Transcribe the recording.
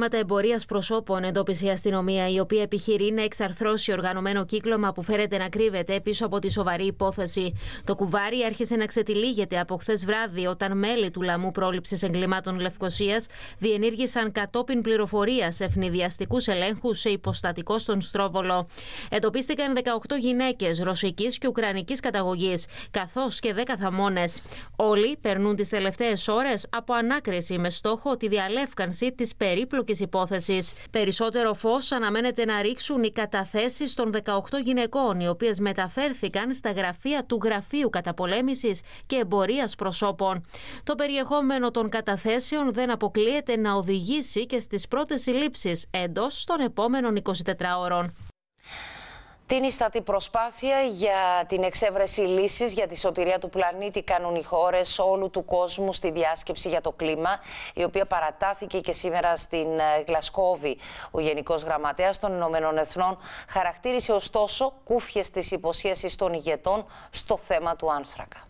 Εγκλήματα εμπορίας προσώπων εντόπισε η αστυνομία, η οποία επιχειρεί να εξαρθρώσει οργανωμένο κύκλωμα που φέρεται να κρύβεται πίσω από τη σοβαρή υπόθεση. Το κουβάρι άρχισε να ξετυλίγεται από χθες βράδυ, όταν μέλη του Λαμού Πρόληψης Εγκλημάτων Λευκοσίας διενήργησαν κατόπιν πληροφορίας ευνηδιαστικούς ελέγχους σε υποστατικό στον Στρόβολο. Εντοπίστηκαν 18 γυναίκες ρωσικής και ουκρανικής καταγωγής, καθώς και 10 θαμώνες. Όλοι περνούν τις τελευταίες ώρες από ανάκριση με στόχο τη διαλεύκανση της περίπλοκης υπόθεσης. Περισσότερο φως αναμένεται να ρίξουν οι καταθέσεις των 18 γυναικών, οι οποίες μεταφέρθηκαν στα γραφεία του Γραφείου Καταπολέμησης και Εμπορίας Προσώπων. Το περιεχόμενο των καταθέσεων δεν αποκλείεται να οδηγήσει και στις πρώτες συλλήψεις εντός των επόμενων 24 ώρων. Την ιστατή προσπάθεια για την εξέβρεση λύσης για τη σωτηρία του πλανήτη κάνουν οι χώρες όλου του κόσμου στη διάσκεψη για το κλίμα, η οποία παρατάθηκε και σήμερα στην Γλασκόβη. Ο Γενικός Γραμματέας των Ηνωμένων Εθνών χαρακτήρισε ωστόσο κούφιες τις υποσχέσεις των ηγετών στο θέμα του άνθρακα.